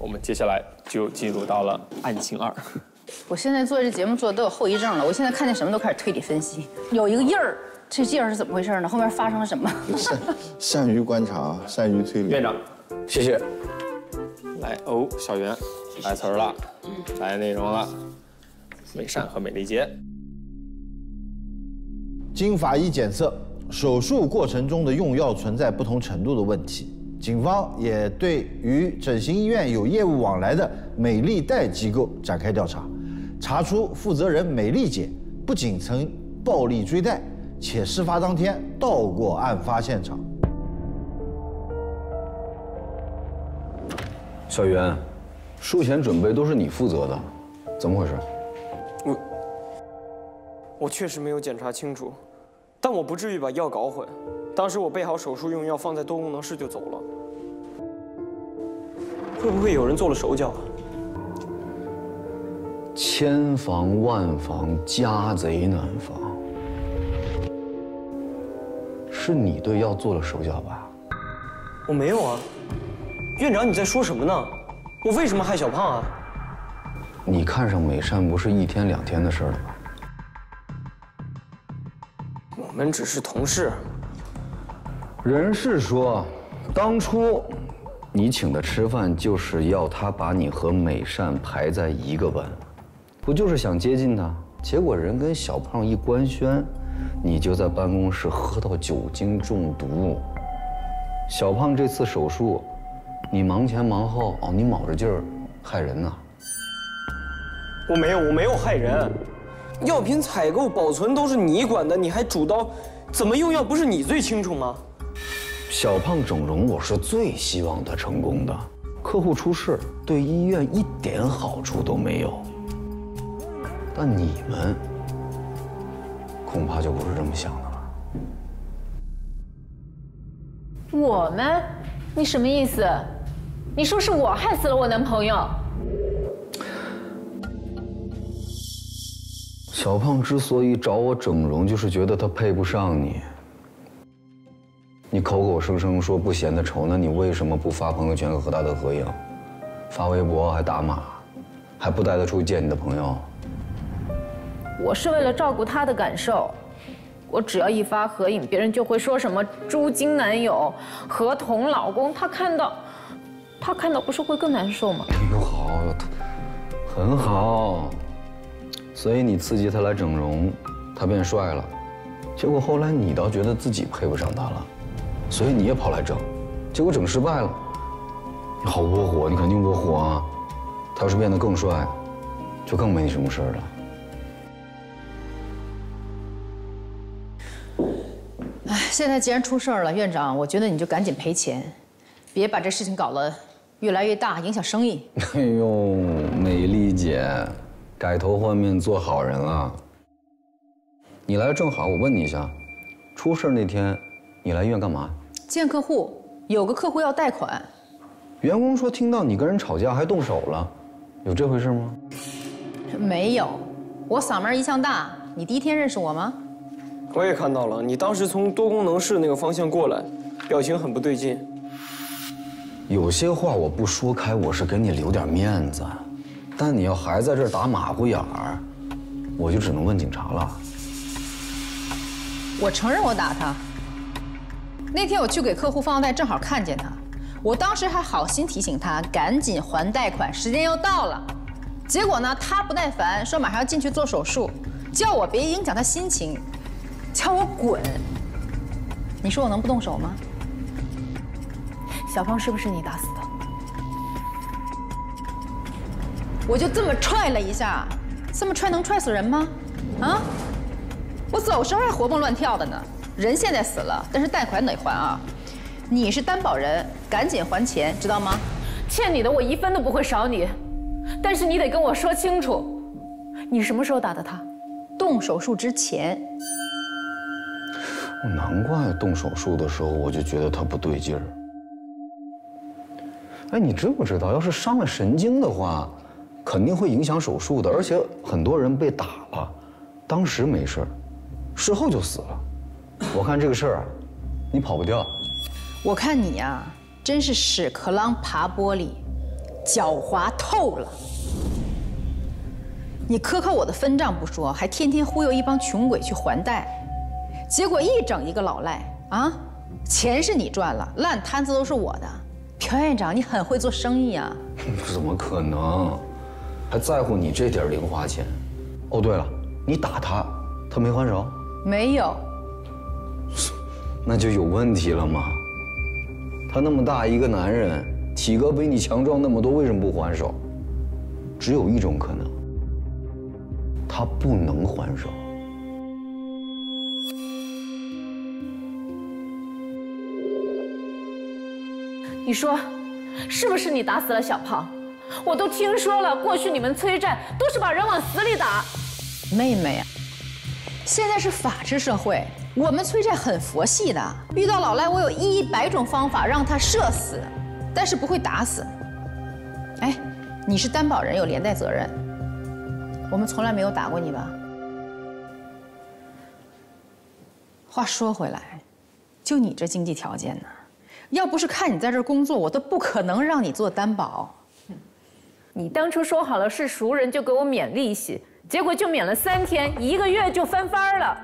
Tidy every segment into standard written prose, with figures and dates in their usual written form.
我们接下来就进入到了案情2。我现在做这节目做的都有后遗症了，我现在看见什么都开始推理分析，有一个印儿，这印儿是怎么回事呢？后面发生了什么？善于观察，善于推理。院长，谢谢。来哦，小袁，来词儿了，来内容了。美善和美丽杰，经法医检测，手术过程中的用药存在不同程度的问题。 警方也对与整形医院有业务往来的美丽贷机构展开调查，查出负责人美丽姐不仅曾暴力追贷，且事发当天到过案发现场。小袁，术前准备都是你负责的，怎么回事？我确实没有检查清楚，但我不至于把药搞混。 当时我备好手术用药，放在多功能室就走了。会不会有人做了手脚啊？千防万防，家贼难防。是你对药做了手脚吧？我没有啊，院长，你在说什么呢？我为什么害小胖啊？你看上美善不是一天两天的事了吧？我们只是同事。 人事说，当初你请他吃饭，就是要他把你和美善排在一个班，不就是想接近他？结果人跟小胖一官宣，你就在办公室喝到酒精中毒。小胖这次手术，你忙前忙后，哦，你卯着劲儿害人呐！我没有害人，药品采购、保存都是你管的，你还主刀，怎么用药不是你最清楚吗？ 小胖整容，我是最希望他成功的。客户出事，对医院一点好处都没有。但你们恐怕就不是这么想的了。我们？你什么意思？你说是我害死了我男朋友？小胖之所以找我整容，就是觉得他配不上你。 你口口声声说不嫌他丑，那你为什么不发朋友圈和他的合影？发微博还打码，还不带他出去见你的朋友？我是为了照顾他的感受，我只要一发合影，别人就会说什么“猪精男友”“合同老公”，他看到不是会更难受吗？挺好，很好。所以你刺激他来整容，他变帅了，结果后来你倒觉得自己配不上他了。 所以你也跑来整，结果整失败了。你好窝火，你肯定窝火啊！他要是变得更帅，就更没你什么事了。哎，现在既然出事了，院长，我觉得你就赶紧赔钱，别把这事情搞得越来越大，影响生意。哎呦，美丽姐，改头换面做好人了。你来正好，我问你一下，出事那天你来医院干嘛？ 见客户，有个客户要贷款，员工说听到你跟人吵架还动手了，有这回事吗？没有，我嗓门一向大，你第一天认识我吗？我也看到了，你当时从多功能室那个方向过来，表情很不对劲。有些话我不说开，我是给你留点面子，但你要还在这儿打马虎眼儿，我就只能问警察了。我承认我打他。 那天我去给客户放贷，正好看见他，我当时还好心提醒他赶紧还贷款，时间要到了。结果呢，他不耐烦，说马上要进去做手术，叫我别影响他心情，叫我滚。你说我能不动手吗？小胖是不是你打死的？我就这么踹了一下，这么踹能踹死人吗？啊？我走时候还活蹦乱跳的呢。 人现在死了，但是贷款得还啊！你是担保人，赶紧还钱，知道吗？欠你的我一分都不会少你，但是你得跟我说清楚，你什么时候打的他？动手术之前。难怪动手术的时候我就觉得他不对劲儿。哎，你知不知道，要是伤了神经的话，肯定会影响手术的，而且很多人被打了，当时没事儿，事后就死了。 我看这个事儿，你跑不掉。我看你呀，真是屎壳郎爬玻璃，狡猾透了。你克扣我的分账不说，还天天忽悠一帮穷鬼去还贷，结果一整一个老赖啊！钱是你赚了，烂摊子都是我的。朴院长，你很会做生意啊！怎么可能？还在乎你这点零花钱？哦，对了，你打他，他没还手？没有。那就有问题了嘛。他那么大一个男人，体格比你强壮那么多，为什么不还手？只有一种可能，他不能还手。你说，是不是你打死了小胖？我都听说了，过去你们催债都是把人往死里打。妹妹呀，现在是法治社会。 我们催债很佛系的，遇到老赖我有100种方法让他射死，但是不会打死。哎，你是担保人，有连带责任。我们从来没有打过你吧？话说回来，就你这经济条件呢，要不是看你在这工作，我都不可能让你做担保。你当初说好了是熟人就给我免利息，结果就免了3天，1个月就翻番了。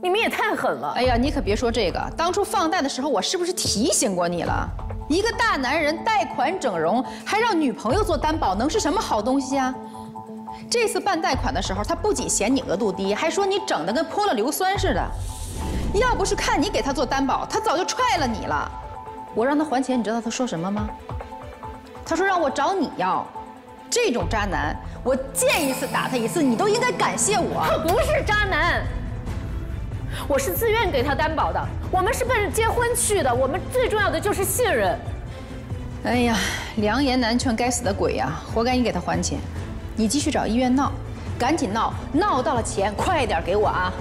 你们也太狠了！哎呀，你可别说这个，当初放贷的时候，我是不是提醒过你了？一个大男人贷款整容，还让女朋友做担保，能是什么好东西啊？这次办贷款的时候，他不仅嫌你额度低，还说你整得跟泼了硫酸似的。要不是看你给他做担保，他早就踹了你了。我让他还钱，你知道他说什么吗？他说让我找你要。 这种渣男，我见一次打他一次，你都应该感谢我。他不是渣男。 我是自愿给他担保的，我们是奔着结婚去的，我们最重要的就是信任。哎呀，良言难劝，该死的鬼呀！活该你给他还钱，你继续找医院闹，赶紧闹，闹到了钱，快点给我啊！